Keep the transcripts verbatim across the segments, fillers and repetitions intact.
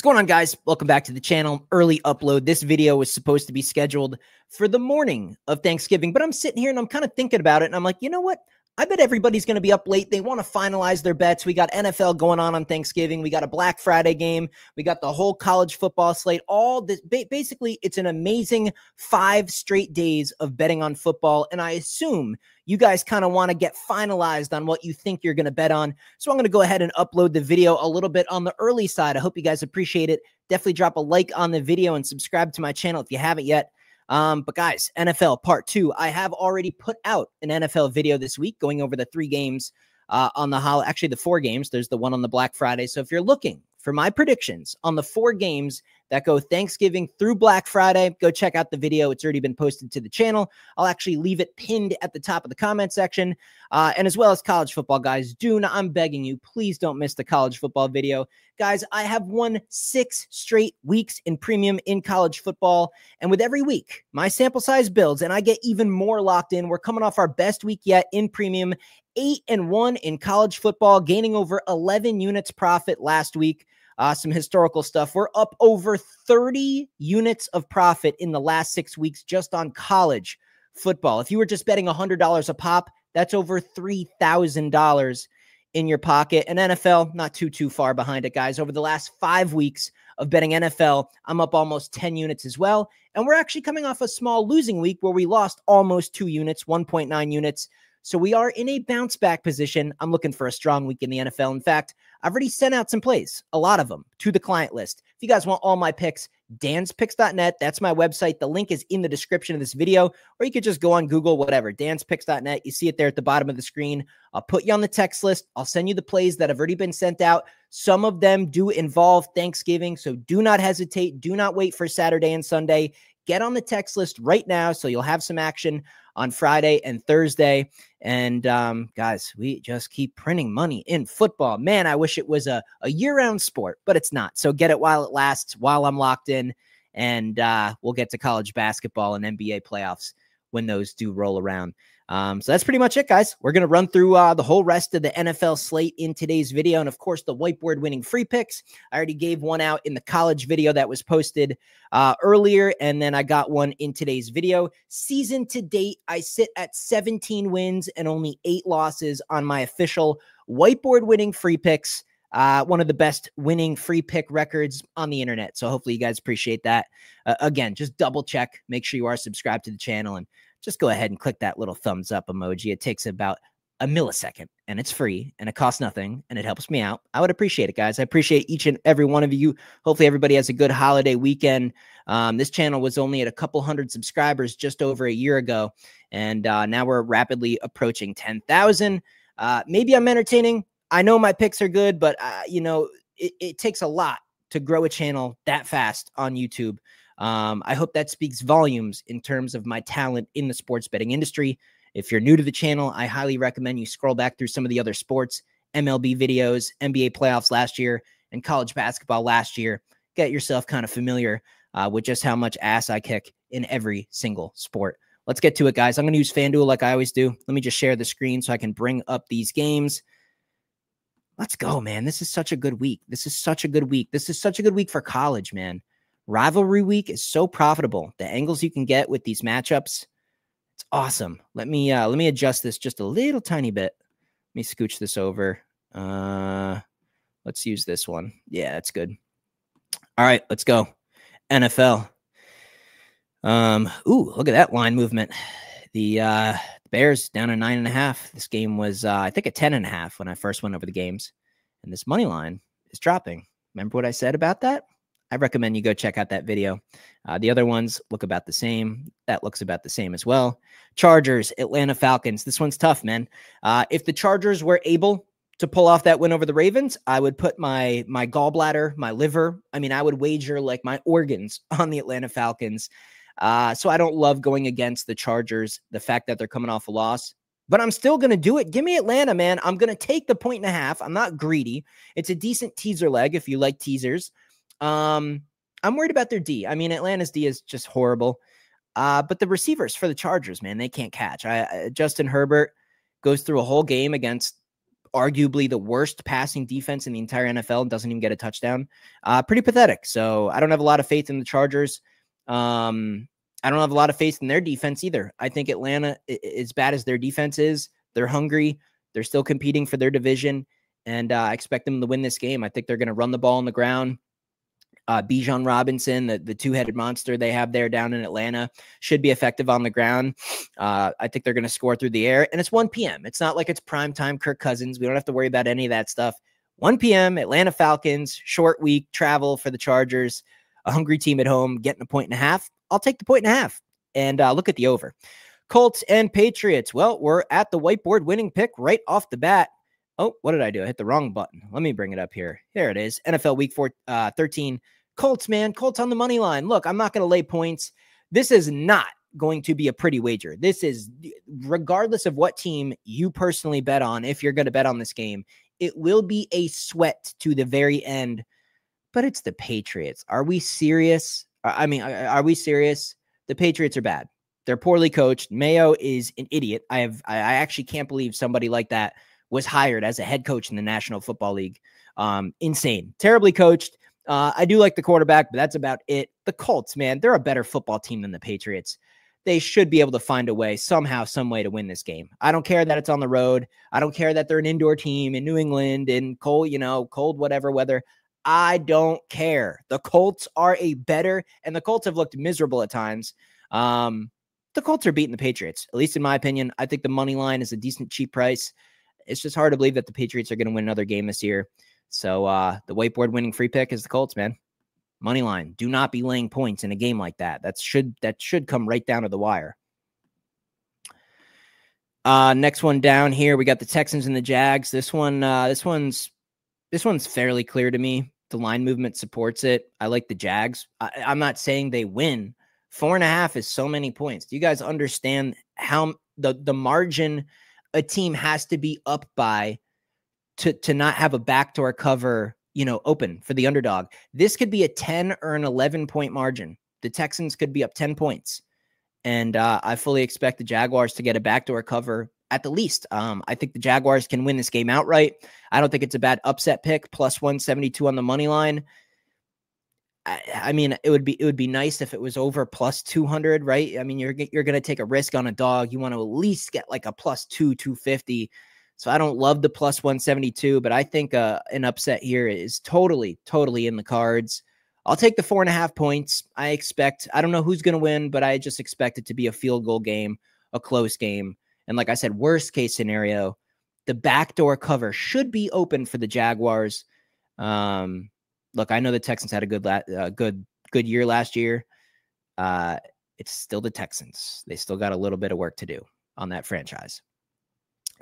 What's going on, guys? Welcome back to the channel. Early upload. This video was supposed to be scheduled for the morning of Thanksgiving, but I'm sitting here and I'm kind of thinking about it, and I'm like, you know what? I bet everybody's going to be up late. They want to finalize their bets. We got N F L going on on Thanksgiving. We got a Black Friday game. We got the whole college football slate. All this, basically, it's an amazing five straight days of betting on football, and I assume you guys kind of want to get finalized on what you think you're going to bet on. So I'm going to go ahead and upload the video a little bit on the early side. I hope you guys appreciate it. Definitely drop a like on the video and subscribe to my channel if you haven't yet. Um, but guys, N F L part two, I have already put out an N F L video this week going over the three games uh, on the holiday, actually the four games. There's the one on the Black Friday. So if you're looking for my predictions on the four games that go Thanksgiving through Black Friday, go check out the video. It's already been posted to the channel. I'll actually leave it pinned at the top of the comment section. Uh, and as well as college football, guys, do not, I'm begging you, please don't miss the college football video. Guys, I have won six straight weeks in premium in college football. And with every week, my sample size builds and I get even more locked in. We're coming off our best week yet in premium, eight and one in college football, gaining over eleven units profit last week. Uh, some historical stuff. We're up over thirty units of profit in the last six weeks just on college football. If you were just betting one hundred dollars a pop, that's over three thousand dollars in your pocket. And N F L, not too, too far behind it, guys. Over the last five weeks of betting N F L, I'm up almost ten units as well. And we're actually coming off a small losing week where we lost almost two units, one point nine units. So we are in a bounce back position. I'm looking for a strong week in the N F L. In fact, I've already sent out some plays, a lot of them, to the client list. If you guys want all my picks, Dans Picks dot net. That's my website. The link is in the description of this video, or you could just go on Google, whatever, Dans Picks dot net. You see it there at the bottom of the screen. I'll put you on the text list. I'll send you the plays that have already been sent out. Some of them do involve Thanksgiving, so do not hesitate. Do not wait for Saturday and Sunday. Get on the text list right now so you'll have some action on Friday and Thursday. And um, guys, we just keep printing money in football. Man, I wish it was a, a year-round sport, but it's not. So get it while it lasts, while I'm locked in. And uh, we'll get to college basketball and N B A playoffs when those do roll around. Um, so that's pretty much it, guys. We're going to run through uh, the whole rest of the N F L slate in today's video. And of course, the whiteboard winning free picks. I already gave one out in the college video that was posted uh, earlier. And then I got one in today's video. Season to date, I sit at seventeen wins and only eight losses on my official whiteboard winning free picks. Uh, one of the best winning free pick records on the internet. So hopefully you guys appreciate that. Uh, again, just double check, make sure you are subscribed to the channel, and just go ahead and click that little thumbs up emoji. It takes about a millisecond, and it's free, and it costs nothing, and it helps me out. I would appreciate it, guys. I appreciate each and every one of you. Hopefully everybody has a good holiday weekend. Um, this channel was only at a couple hundred subscribers just over a year ago. And uh, now we're rapidly approaching ten thousand. Uh, maybe I'm entertaining. I know my picks are good, but uh, you know, it, it takes a lot to grow a channel that fast on YouTube. Um, I hope that speaks volumes in terms of my talent in the sports betting industry. If you're new to the channel, I highly recommend you scroll back through some of the other sports, M L B videos, N B A playoffs last year, and college basketball last year. Get yourself kind of familiar uh, with just how much ass I kick in every single sport. Let's get to it, guys. I'm going to use FanDuel like I always do. Let me just share the screen so I can bring up these games. Let's go, man. This is such a good week. This is such a good week. This is such a good week for college, man. Rivalry week is so profitable. The angles you can get with these matchups, it's awesome. Let me uh, let me adjust this just a little tiny bit. Let me scooch this over. Uh, let's use this one. Yeah, that's good. All right, let's go. N F L. Um, ooh, look at that line movement. The uh, Bears down a nine and a half. This game was, uh, I think, a ten and a half when I first went over the games. And this money line is dropping. Remember what I said about that? I recommend you go check out that video. Uh, the other ones look about the same. That looks about the same as well. Chargers, Atlanta Falcons. This one's tough, man. Uh, if the Chargers were able to pull off that win over the Ravens, I would put my my gallbladder, my liver. I mean, I would wager like my organs on the Atlanta Falcons. Uh, so I don't love going against the Chargers, the fact that they're coming off a loss, but I'm still going to do it. Give me Atlanta, man. I'm going to take the point and a half. I'm not greedy. It's a decent teaser leg if you like teasers. Um, I'm worried about their D. I mean, Atlanta's D is just horrible. Uh, but the receivers for the Chargers, man, they can't catch. I, I Justin Herbert goes through a whole game against arguably the worst passing defense in the entire N F L and doesn't even get a touchdown. Uh, pretty pathetic. So I don't have a lot of faith in the Chargers. Um, I don't have a lot of faith in their defense either. I think Atlanta, as bad as their defense is, they're hungry. They're still competing for their division, and uh, I expect them to win this game. I think they're going to run the ball on the ground. Uh, Bijan Robinson, the, the two-headed monster they have there down in Atlanta, should be effective on the ground. Uh, I think they're going to score through the air, and it's one p m It's not like it's primetime Kirk Cousins. We don't have to worry about any of that stuff. one p m, Atlanta Falcons, short week, travel for the Chargers, a hungry team at home, getting a point and a half. I'll take the point and a half, and uh, look at the over. Colts and Patriots. Well, we're at the whiteboard winning pick right off the bat. Oh, what did I do? I hit the wrong button. Let me bring it up here. There it is. N F L Week four, uh, thirteen. Colts, man. Colts on the money line. Look, I'm not going to lay points. This is not going to be a pretty wager. This is, regardless of what team you personally bet on, if you're going to bet on this game, it will be a sweat to the very end. But it's the Patriots. Are we serious? I mean, are we serious? The Patriots are bad. They're poorly coached. Mayo is an idiot. I have, I actually can't believe somebody like that was hired as a head coach in the National Football League. Um, insane. Terribly coached. Uh, I do like the quarterback, but that's about it. The Colts, man, they're a better football team than the Patriots. They should be able to find a way somehow, some way to win this game. I don't care that it's on the road. I don't care that they're an indoor team in New England and cold, you know, cold, whatever weather. I don't care. The Colts are a better, and the Colts have looked miserable at times. Um, the Colts are beating the Patriots, at least in my opinion. I think the money line is a decent, cheap price. It's just hard to believe that the Patriots are going to win another game this year. So uh, the whiteboard winning free pick is the Colts, man. Money line. Do not be laying points in a game like that. That should that should come right down to the wire. Uh, next one down here, we got the Texans and the Jags. This one, uh, this one's this one's fairly clear to me. The line movement supports it. I like the Jags. I, I'm not saying they win. Four and a half is so many points. Do you guys understand how the the margin a team has to be up by to, to not have a backdoor cover, you know, open for the underdog? This could be a ten or an eleven-point margin. The Texans could be up ten points. And uh, I fully expect the Jaguars to get a backdoor cover at the least. Um, I think the Jaguars can win this game outright. I don't think it's a bad upset pick, plus one seventy-two on the money line. I, I mean, it would be it would be nice if it was over plus two hundred, right? I mean, you're you're going to take a risk on a dog. You want to at least get like a plus two, two fifty. So I don't love the plus one seventy-two, but I think uh, an upset here is totally, totally in the cards. I'll take the four and a half points. I expect, I don't know who's going to win, but I just expect it to be a field goal game, a close game. And like I said, worst case scenario, the backdoor cover should be open for the Jaguars. Um, Look, I know the Texans had a good, la uh, good, good year last year. Uh, it's still the Texans. They still got a little bit of work to do on that franchise.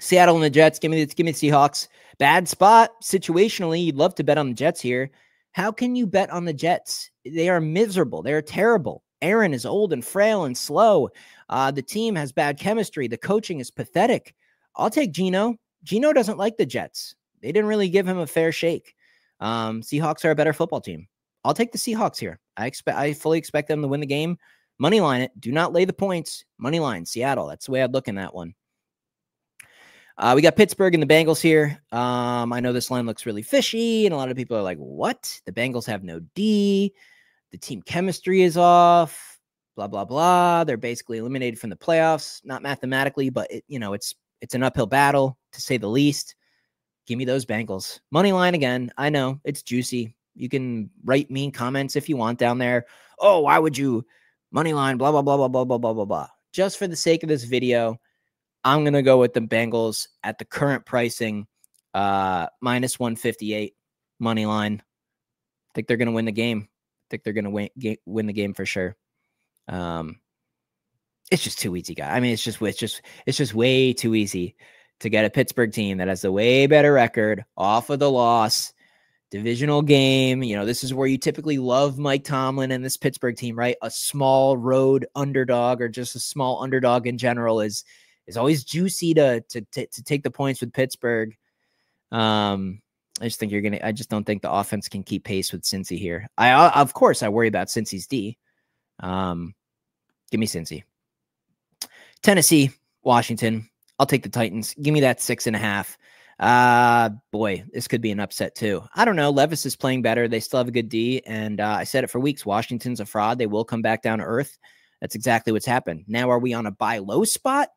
Seattle and the Jets. Give me the, give me the Seahawks. Bad spot situationally. You'd love to bet on the Jets here. How can you bet on the Jets? They are miserable. They are terrible. Aaron is old and frail and slow. Uh, the team has bad chemistry. The coaching is pathetic. I'll take Geno. Geno doesn't like the Jets. They didn't really give him a fair shake. Um, Seahawks are a better football team. I'll take the Seahawks here. I expect, I fully expect them to win the game. Money line it. Do not lay the points. Money line Seattle. That's the way I'd look in that one. Uh, we got Pittsburgh and the Bengals here. Um, I know this line looks really fishy, and a lot of people are like, "What? The Bengals have no D. The team chemistry is off. Blah blah blah. They're basically eliminated from the playoffs. Not mathematically, but it, you know, it's it's an uphill battle to say the least." Give me those Bengals. Money line again. I know it's juicy. You can write mean comments if you want down there. Oh, why would you money line? Blah, blah, blah, blah, blah, blah, blah, blah, blah. Just for the sake of this video, I'm going to go with the Bengals at the current pricing, uh, minus one fifty-eight money line. I think they're going to win the game. I think they're going to win, win the game for sure. Um, it's just too easy, guy. I mean, it's just, it's just, it's just way too easy to get a Pittsburgh team that has a way better record off of the loss, divisional game. You know, this is where you typically love Mike Tomlin and this Pittsburgh team, right? A small road underdog or just a small underdog in general is, is always juicy to, to, to, to take the points with Pittsburgh. Um, I just think you're going to, I just don't think the offense can keep pace with Cincy here. I, of course I worry about Cincy's D. Um, give me Cincy. Tennessee, Washington. I'll take the Titans. Give me that six and a half. Uh, boy, this could be an upset too. I don't know. Levis is playing better. They still have a good D. And uh, I said it for weeks. Washington's a fraud. They will come back down to earth. That's exactly what's happened. Now, are we on a buy low spot?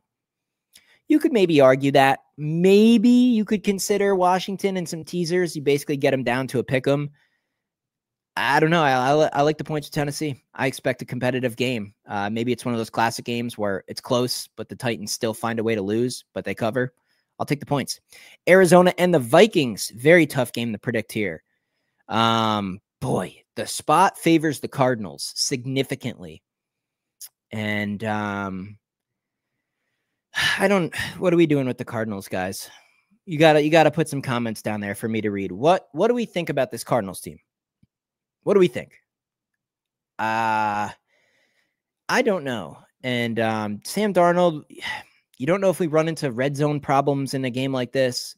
You could maybe argue that. Maybe you could consider Washington and some teasers. You basically get them down to a pick 'em. I don't know. I, I, I like the points of Tennessee. I expect a competitive game. Uh, maybe it's one of those classic games where it's close, but the Titans still find a way to lose, but they cover. I'll take the points. Arizona and the Vikings. Very tough game to predict here. Um, boy, the spot favors the Cardinals significantly. And um, I don't, what are we doing with the Cardinals, guys? You gotta, you gotta put some comments down there for me to read. What, what do we think about this Cardinals team? What do we think? Uh, I don't know. And um, Sam Darnold, you don't know if we run into red zone problems in a game like this.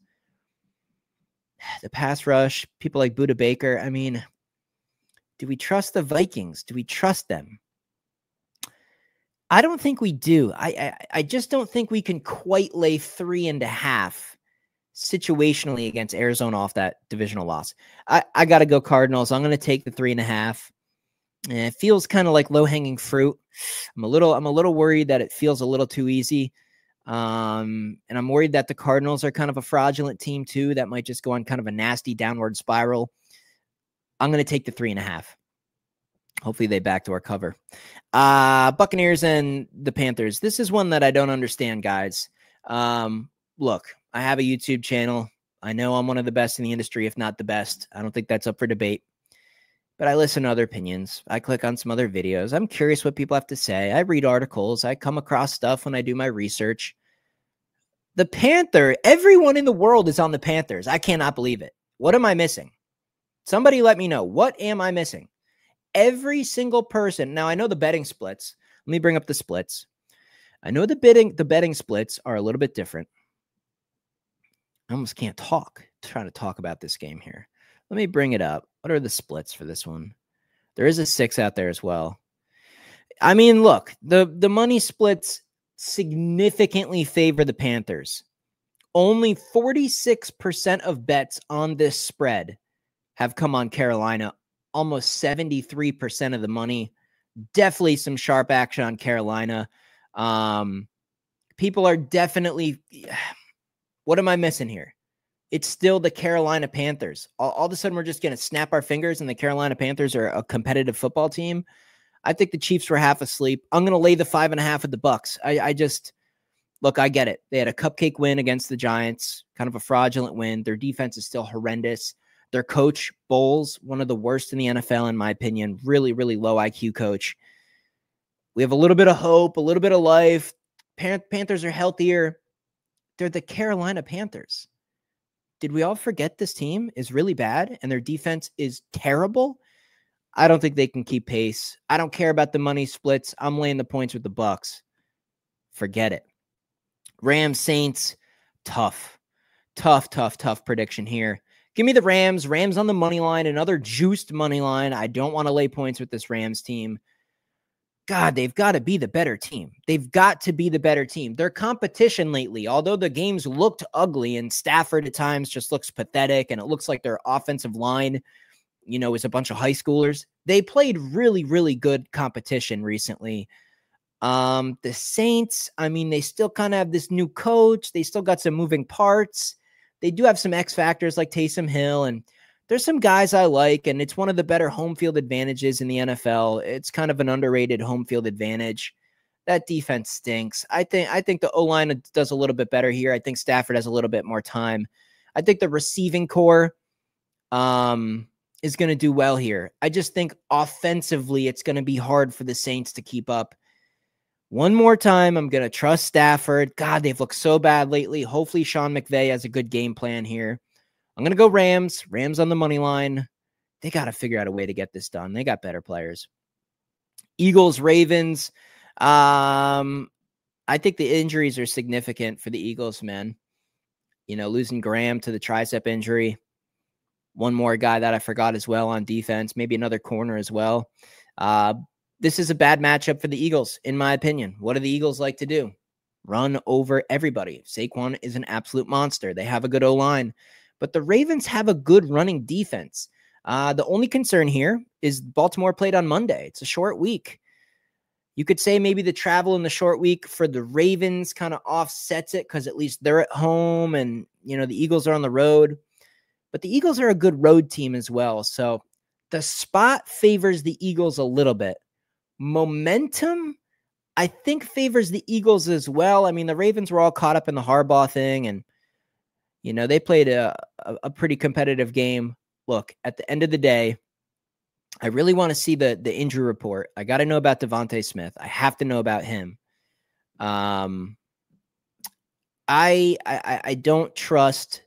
The pass rush, people like Buda Baker. I mean, do we trust the Vikings? Do we trust them? I don't think we do. I, I, I just don't think we can quite lay three and a half situationally against Arizona off that divisional loss. I, I got to go Cardinals. I'm going to take the three and a half. And it feels kind of like low hanging fruit. I'm a little, I'm a little worried that it feels a little too easy. Um, and I'm worried that the Cardinals are kind of a fraudulent team too. That might just go on kind of a nasty downward spiral. I'm going to take the three and a half. Hopefully they backdoor cover. Uh, Buccaneers and the Panthers. This is one that I don't understand, guys. Um, look, I have a YouTube channel. I know I'm one of the best in the industry, if not the best. I don't think that's up for debate. But I listen to other opinions. I click on some other videos. I'm curious what people have to say. I read articles. I come across stuff when I do my research. The Panther, everyone in the world is on the Panthers. I cannot believe it. What am I missing? Somebody let me know. What am I missing? Every single person. Now, I know the betting splits. Let me bring up the splits. I know the bidding, the betting splits are a little bit different. I almost can't talk trying to talk about this game here. Let me bring it up. What are the splits for this one? There is a six out there as well. I mean, look, the, the money splits significantly favor the Panthers. Only forty-six percent of bets on this spread have come on Carolina. Almost seventy-three percent of the money. Definitely some sharp action on Carolina. Um, people are definitely... What am I missing here? It's still the Carolina Panthers. All, all of a sudden, we're just going to snap our fingers and the Carolina Panthers are a competitive football team. I think the Chiefs were half asleep. I'm going to lay the five and a half at the Bucks. I, I just... Look, I get it. They had a cupcake win against the Giants. Kind of a fraudulent win. Their defense is still horrendous. Their coach, Bowles, one of the worst in the N F L, in my opinion. Really, really low I Q coach. We have a little bit of hope, a little bit of life. Pan- Panthers are healthier. They're the Carolina Panthers. Did we all forget this team is really bad and their defense is terrible? I don't think they can keep pace. I don't care about the money splits. I'm laying the points with the Bucks. Forget it. Rams, Saints, tough. Tough, tough, tough prediction here. Give me the Rams. Rams on the money line, another juiced money line. I don't want to lay points with this Rams team. God, they've got to be the better team. They've got to be the better team. Their competition lately, although the games looked ugly and Stafford at times just looks pathetic and it looks like their offensive line, you know, is a bunch of high schoolers. They played really, really good competition recently. Um, the Saints, I mean, they still kind of have this new coach. They still got some moving parts. They do have some X factors like Taysom Hill, and there's some guys I like, and it's one of the better home field advantages in the N F L. It's kind of an underrated home field advantage. That defense stinks. I think I think the O-line does a little bit better here. I think Stafford has a little bit more time. I think the receiving core um, is going to do well here. I just think offensively it's going to be hard for the Saints to keep up. One more time, I'm going to trust Stafford. God, they've looked so bad lately. Hopefully Sean McVay has a good game plan here. I'm going to go Rams. Rams on the money line. They got to figure out a way to get this done. They got better players. Eagles, Ravens. Um, I think the injuries are significant for the Eagles, man. You know, losing Graham to the tricep injury. One more guy that I forgot as well on defense. Maybe another corner as well. Uh, This is a bad matchup for the Eagles, in my opinion. What do the Eagles like to do? run over everybody. Saquon is an absolute monster. They have a good O-line, but the Ravens have a good running defense. Uh, the only concern here is Baltimore played on Monday. It's a short week. You could say maybe the travel in the short week for the Ravens kind of offsets it because at least they're at home and, you know, the Eagles are on the road. But the Eagles are a good road team as well. So the spot favors the Eagles a little bit. Momentum, I think, favors the Eagles as well. I mean, the Ravens were all caught up in the Harbaugh thing and, you know, they played a, a, a pretty competitive game. Look, at the end of the day, I really want to see the the injury report. I got to know about Devontae Smith. I have to know about him. Um, I I, I don't trust.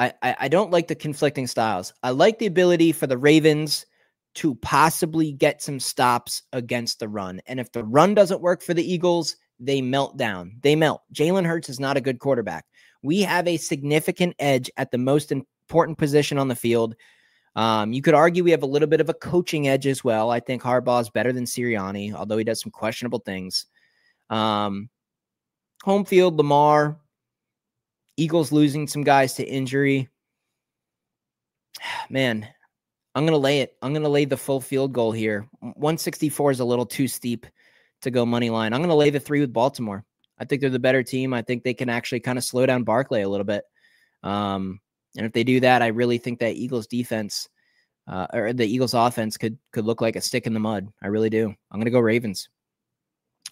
I, I I don't like the conflicting styles. I like the ability for the Ravens to possibly get some stops against the run. And if the run doesn't work for the Eagles, they melt down. They melt. Jalen Hurts is not a good quarterback. We have a significant edge at the most important position on the field. Um, you could argue we have a little bit of a coaching edge as well. I think Harbaugh is better than Sirianni, although he does some questionable things. Um, home field, Lamar, Eagles losing some guys to injury. Man, I'm going to lay it. I'm going to lay the full field goal here. one sixty-four is a little too steep to go money line. I'm going to lay the three with Baltimore. I think they're the better team. I think they can actually kind of slow down Barkley a little bit. Um, And if they do that, I really think that Eagles defense uh, or the Eagles offense could could look like a stick in the mud. I really do. I'm going to go Ravens.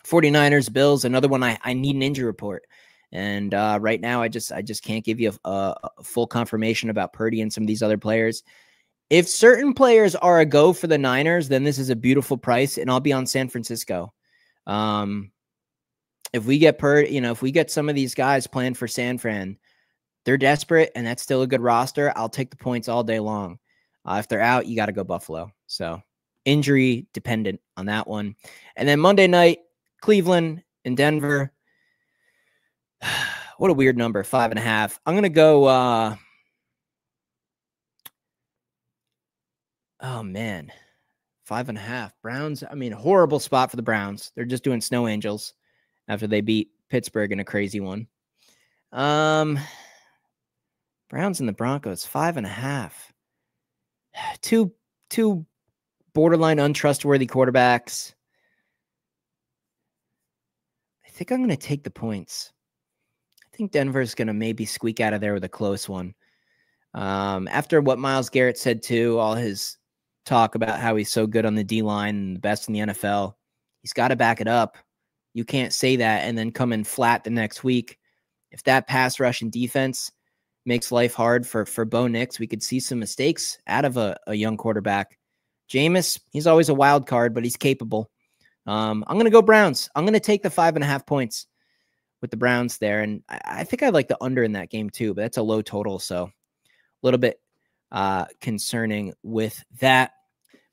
forty-niners, Bills, another one. I, I need an injury report. And uh, right now, I just I just can't give you a, a, a full confirmation about Purdy and some of these other players. If certain players are a go for the Niners, then this is a beautiful price, and I'll be on San Francisco. Um, if we get Purdy, you know, if we get some of these guys playing for San Fran, they're desperate, and that's still a good roster. I'll take the points all day long. Uh, if they're out, you got to go Buffalo. So injury dependent on that one. And then Monday night, Cleveland and Denver. What a weird number, five and a half. I'm going to go, uh, oh, man, five and a half. Browns, I mean, horrible spot for the Browns. They're just doing snow angels after they beat Pittsburgh in a crazy one. Um... Browns and the Broncos, five and a half. Two, two borderline untrustworthy quarterbacks. I think I'm going to take the points. I think Denver's going to maybe squeak out of there with a close one. Um, after what Myles Garrett said, too, all his talk about how he's so good on the D-line and the best in the N F L, he's got to back it up. You can't say that and then come in flat the next week. If that pass rush and defense makes life hard for, for Bo Nix, we could see some mistakes out of a, a young quarterback. Jameis, he's always a wild card, but he's capable. Um, I'm going to go Browns. I'm going to take the five and a half points with the Browns there. And I, I think I like the under in that game too, but that's a low total. So a little bit uh, concerning with that.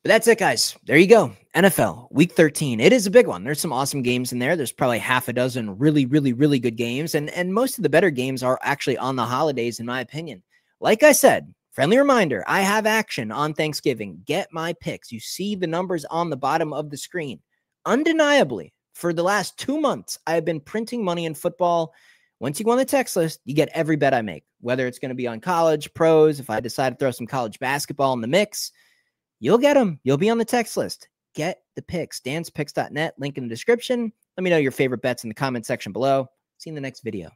But that's it, guys. There you go. N F L Week thirteen. It is a big one. There's some awesome games in there. There's probably half a dozen really, really, really good games. And, and most of the better games are actually on the holidays, in my opinion. Like I said, friendly reminder, I have action on Thanksgiving. Get my picks. You see the numbers on the bottom of the screen. Undeniably, for the last two months, I have been printing money in football. Once you go on the text list, you get every bet I make, whether it's going to be on college, pros, if I decide to throw some college basketball in the mix, you'll get them. You'll be on the text list. Get the picks. Dans Picks dot net. Link in the description. Let me know your favorite bets in the comment section below. See you in the next video.